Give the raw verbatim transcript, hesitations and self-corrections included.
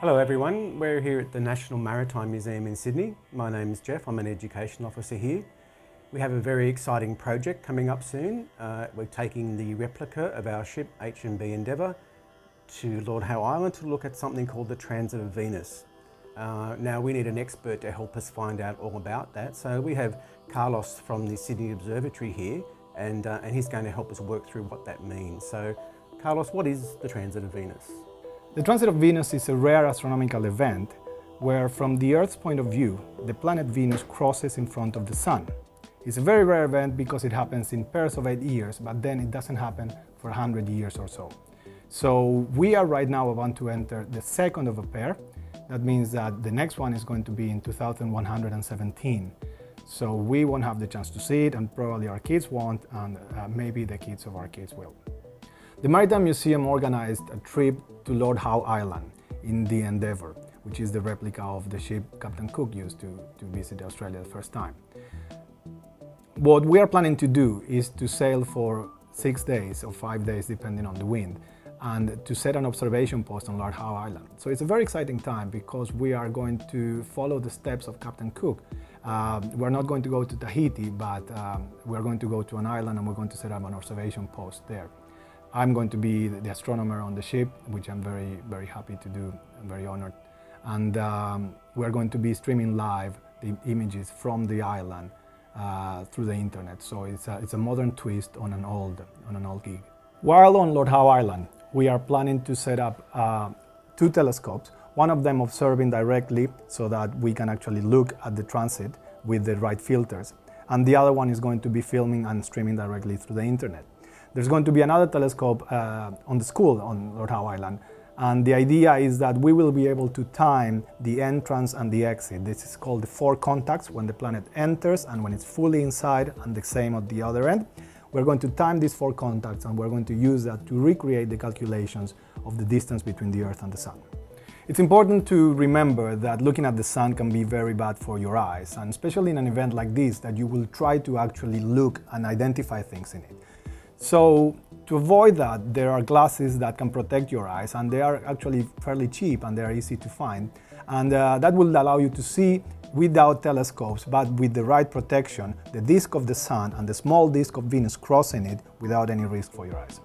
Hello everyone, we're here at the National Maritime Museum in Sydney. My name is Jeff, I'm an Education Officer here. We have a very exciting project coming up soon. Uh, we're taking the replica of our ship H M B Endeavour to Lord Howe Island to look at something called the Transit of Venus. Uh, now we need an expert to help us find out all about that, so we have Carlos from the Sydney Observatory here and, uh, and he's going to help us work through what that means. So Carlos, what is the Transit of Venus? The transit of Venus is a rare astronomical event where, from the Earth's point of view, the planet Venus crosses in front of the Sun. It's a very rare event because it happens in pairs of eight years, but then it doesn't happen for one hundred years or so. So we are right now about to enter the second of a pair. That means that the next one is going to be in two thousand one hundred seventeen. So we won't have the chance to see it, and probably our kids won't, and uh, maybe the kids of our kids will. The Maritime Museum organized a trip to Lord Howe Island in the Endeavour, which is the replica of the ship Captain Cook used to, to visit Australia the first time. What we are planning to do is to sail for six days or five days depending on the wind, and to set an observation post on Lord Howe Island. So it's a very exciting time because we are going to follow the steps of Captain Cook. Uh, we're not going to go to Tahiti, but um, we're going to go to an island and we're going to set up an observation post there. I'm going to be the astronomer on the ship, which I'm very, very happy to do. I'm very honored. And um, we're going to be streaming live the images from the island uh, through the internet. So it's a, it's a modern twist on an old, on an old gig. While on Lord Howe Island, we are planning to set up uh, two telescopes, one of them observing directly so that we can actually look at the transit with the right filters. And the other one is going to be filming and streaming directly through the internet. There's going to be another telescope uh, on the school on Lord Howe Island, and the idea is that we will be able to time the entrance and the exit. This is called the four contacts, when the planet enters and when it's fully inside, and the same at the other end. We're going to time these four contacts and we're going to use that to recreate the calculations of the distance between the Earth and the Sun. It's important to remember that looking at the Sun can be very bad for your eyes, and especially in an event like this that you will try to actually look and identify things in it. So to avoid that, there are glasses that can protect your eyes, and they are actually fairly cheap and they are easy to find. And uh, that will allow you to see without telescopes, but with the right protection, the disk of the Sun and the small disk of Venus crossing it without any risk for your eyes.